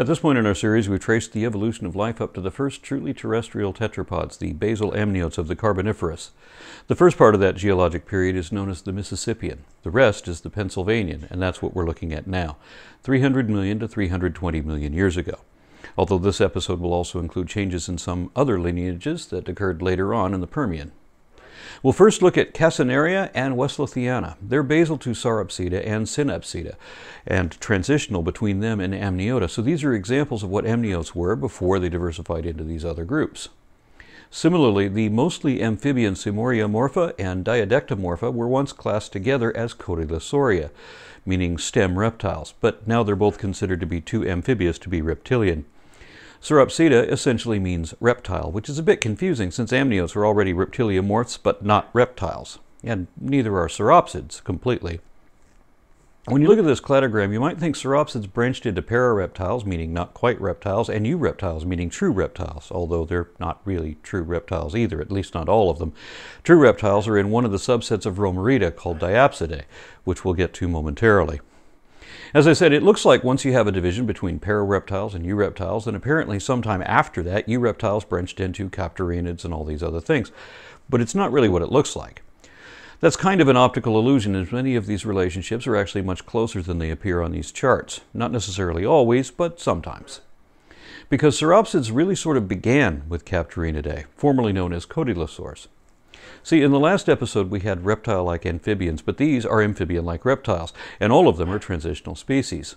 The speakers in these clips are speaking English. At this point in our series, we've traced the evolution of life up to the first truly terrestrial tetrapods, the basal amniotes of the Carboniferous. The first part of that geologic period is known as the Mississippian. The rest is the Pennsylvanian, and that's what we're looking at now, 300 million to 320 million years ago. Although this episode will also include changes in some other lineages that occurred later on in the Permian. We'll first look at Cassinaria and Westlothiana. They're basal to Sauropsida and Synapsida, and transitional between them and Amniota. So these are examples of what amniotes were before they diversified into these other groups. Similarly, the mostly amphibian Seymouriamorpha and Diadectomorpha were once classed together as Cotylosauria, meaning stem reptiles, but now they're both considered to be too amphibious to be reptilian. Sauropsida essentially means reptile, which is a bit confusing since amniotes are already reptiliomorphs but not reptiles, and neither are sauropsids completely. When you look at this cladogram, you might think sauropsids branched into parareptiles, meaning not quite reptiles, and eureptiles, meaning true reptiles, although they're not really true reptiles either, at least not all of them. True reptiles are in one of the subsets of Romerida called Diapsidae, which we'll get to momentarily. As I said, it looks like once you have a division between parareptiles and eureptiles, and apparently sometime after that, eureptiles branched into captorinids and all these other things. But it's not really what it looks like. That's kind of an optical illusion, as many of these relationships are actually much closer than they appear on these charts. Not necessarily always, but sometimes. Because sauropsids really sort of began with Captorinidae, formerly known as Cotylosaurs. See, in the last episode we had reptile-like amphibians, but these are amphibian-like reptiles, and all of them are transitional species.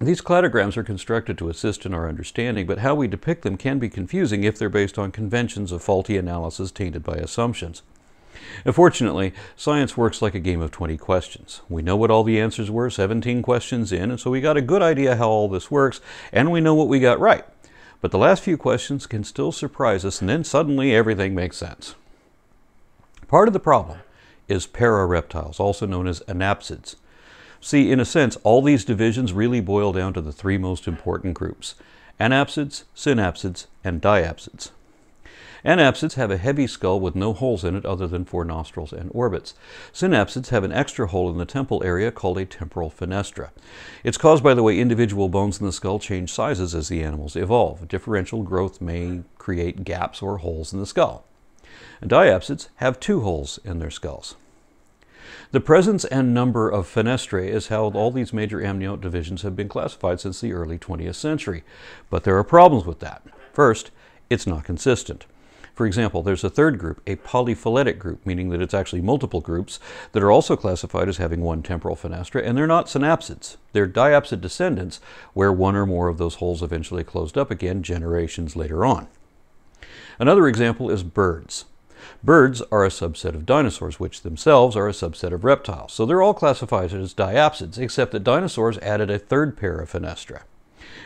These cladograms are constructed to assist in our understanding, but how we depict them can be confusing if they're based on conventions of faulty analysis tainted by assumptions. Unfortunately, science works like a game of 20 questions. We know what all the answers were 17 questions in, and so we got a good idea how all this works, and we know what we got right. But the last few questions can still surprise us, and then suddenly everything makes sense. Part of the problem is parareptiles, also known as anapsids. See, in a sense, all these divisions really boil down to the three most important groups: anapsids, synapsids, and diapsids. Anapsids have a heavy skull with no holes in it other than for nostrils and orbits. Synapsids have an extra hole in the temple area called a temporal fenestra. It's caused by the way individual bones in the skull change sizes as the animals evolve. Differential growth may create gaps or holes in the skull. Diapsids have two holes in their skulls. The presence and number of fenestrae is how all these major amniote divisions have been classified since the early 20th century. But there are problems with that. First, it's not consistent. For example, there's a third group, a polyphyletic group, meaning that it's actually multiple groups that are also classified as having one temporal fenestra, and they're not synapsids. They're diapsid descendants, where one or more of those holes eventually closed up again generations later on. Another example is birds. Birds are a subset of dinosaurs, which themselves are a subset of reptiles. So they're all classified as diapsids, except that dinosaurs added a third pair of fenestra.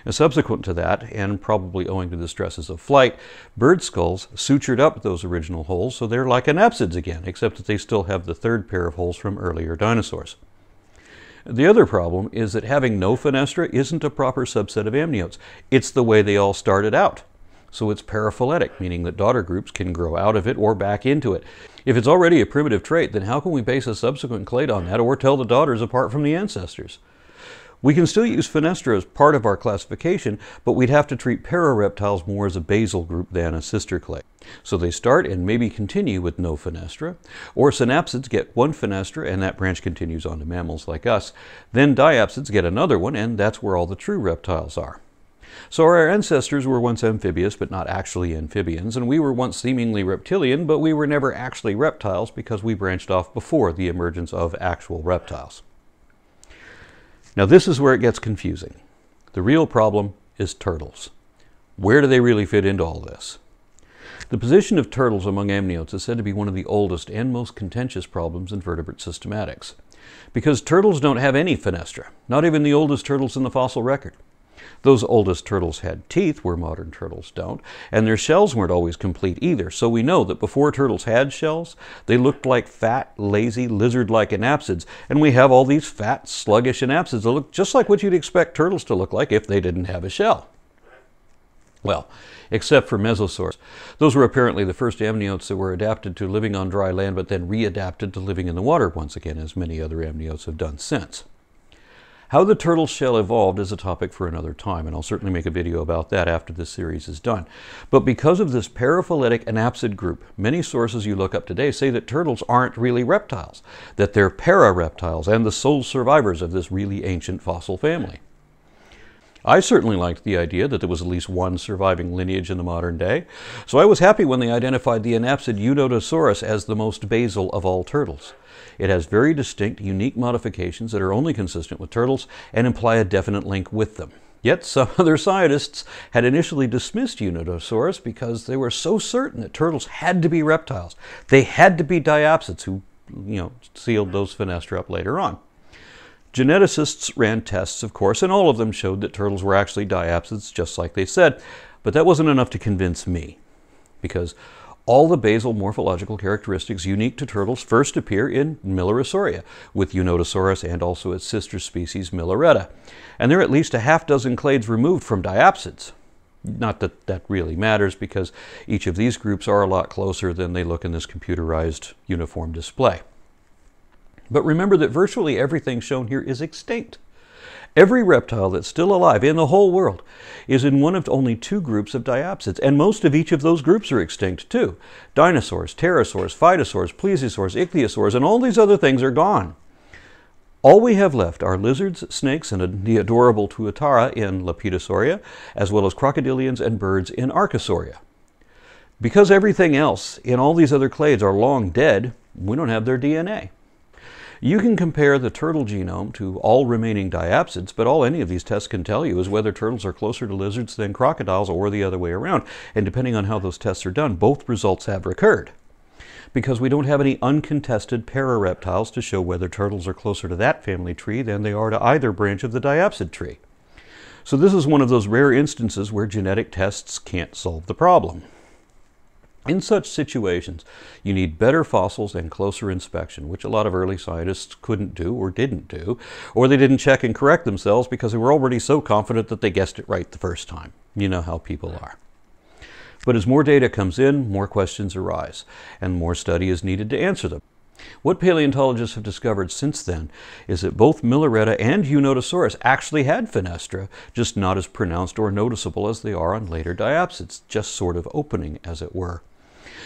And subsequent to that, and probably owing to the stresses of flight, bird skulls sutured up those original holes, so they're like anapsids again, except that they still have the third pair of holes from earlier dinosaurs. The other problem is that having no fenestra isn't a proper subset of amniotes. It's the way they all started out. So it's paraphyletic, meaning that daughter groups can grow out of it or back into it. If it's already a primitive trait, then how can we base a subsequent clade on that or tell the daughters apart from the ancestors? We can still use fenestra as part of our classification, but we'd have to treat parareptiles more as a basal group than a sister clade. So they start and maybe continue with no fenestra, or synapsids get one fenestra and that branch continues on to mammals like us. Then diapsids get another one, and that's where all the true reptiles are. So our ancestors were once amphibious, but not actually amphibians, and we were once seemingly reptilian, but we were never actually reptiles because we branched off before the emergence of actual reptiles. Now this is where it gets confusing. The real problem is turtles. Where do they really fit into all this? The position of turtles among amniotes is said to be one of the oldest and most contentious problems in vertebrate systematics, because turtles don't have any fenestra, not even the oldest turtles in the fossil record. Those oldest turtles had teeth, where modern turtles don't, and their shells weren't always complete either, so we know that before turtles had shells, they looked like fat, lazy, lizard-like anapsids, and we have all these fat, sluggish anapsids that look just like what you'd expect turtles to look like if they didn't have a shell. Well, except for mesosaurs. Those were apparently the first amniotes that were adapted to living on dry land, but then readapted to living in the water once again, as many other amniotes have done since. How the turtle shell evolved is a topic for another time, and I'll certainly make a video about that after this series is done. But because of this paraphyletic anapsid group, many sources you look up today say that turtles aren't really reptiles, that they're parareptiles and the sole survivors of this really ancient fossil family. I certainly liked the idea that there was at least one surviving lineage in the modern day, so I was happy when they identified the anapsid Eunotosaurus as the most basal of all turtles. It has very distinct, unique modifications that are only consistent with turtles and imply a definite link with them. Yet some other scientists had initially dismissed Eunotosaurus because they were so certain that turtles had to be reptiles. They had to be diapsids, who, sealed those fenestra up later on. Geneticists ran tests, of course, and all of them showed that turtles were actually diapsids, just like they said, but that wasn't enough to convince me, because all the basal morphological characteristics unique to turtles first appear in Millerosauria, with Eunotosaurus and also its sister species Milleretta. And there are at least a half dozen clades removed from diapsids. Not that that really matters, because each of these groups are a lot closer than they look in this computerized uniform display. But remember that virtually everything shown here is extinct. Every reptile that's still alive in the whole world is in one of only two groups of diapsids, and most of each of those groups are extinct too. Dinosaurs, pterosaurs, phytosaurs, plesiosaurs, ichthyosaurs, and all these other things are gone. All we have left are lizards, snakes, and the adorable tuatara in Lepidosauria, as well as crocodilians and birds in Archosauria. Because everything else in all these other clades are long dead, we don't have their DNA. You can compare the turtle genome to all remaining diapsids, but all any of these tests can tell you is whether turtles are closer to lizards than crocodiles or the other way around. And depending on how those tests are done, both results have recurred. Because we don't have any uncontested parareptiles to show whether turtles are closer to that family tree than they are to either branch of the diapsid tree. So this is one of those rare instances where genetic tests can't solve the problem. In such situations, you need better fossils and closer inspection, which a lot of early scientists couldn't do or didn't do, or they didn't check and correct themselves because they were already so confident that they guessed it right the first time. You know how people are. But as more data comes in, more questions arise, and more study is needed to answer them. What paleontologists have discovered since then is that both Milleretta and Eunotosaurus actually had fenestra, just not as pronounced or noticeable as they are on later diapsids, just sort of opening, as it were.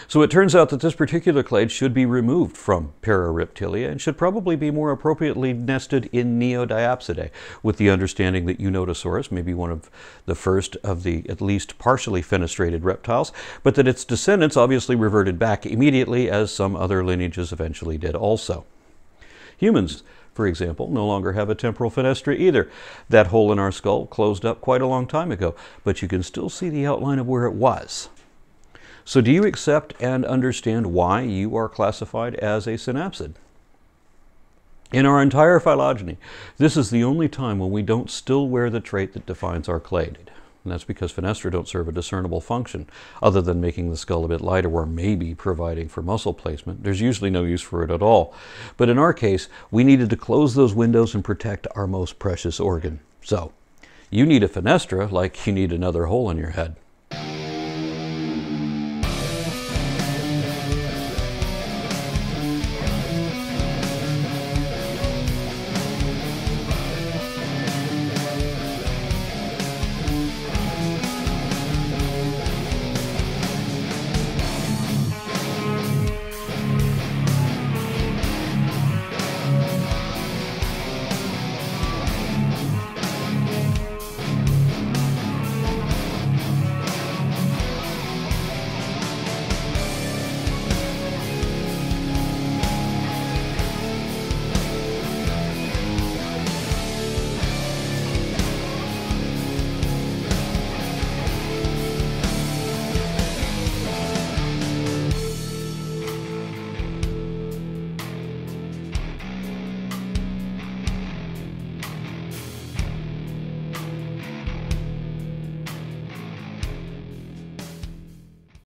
So it turns out that this particular clade should be removed from Parareptilia and should probably be more appropriately nested in Neodiapsidae, with the understanding that Eunotosaurus may be one of the first of the at least partially fenestrated reptiles, but that its descendants obviously reverted back immediately, as some other lineages eventually did also. Humans, for example, no longer have a temporal fenestra either. That hole in our skull closed up quite a long time ago, but you can still see the outline of where it was. So do you accept and understand why you are classified as a synapsid? In our entire phylogeny, this is the only time when we don't still wear the trait that defines our clade. And that's because fenestra don't serve a discernible function, other than making the skull a bit lighter or maybe providing for muscle placement. There's usually no use for it at all. But in our case, we needed to close those windows and protect our most precious organ. So you need a fenestra like you need another hole in your head.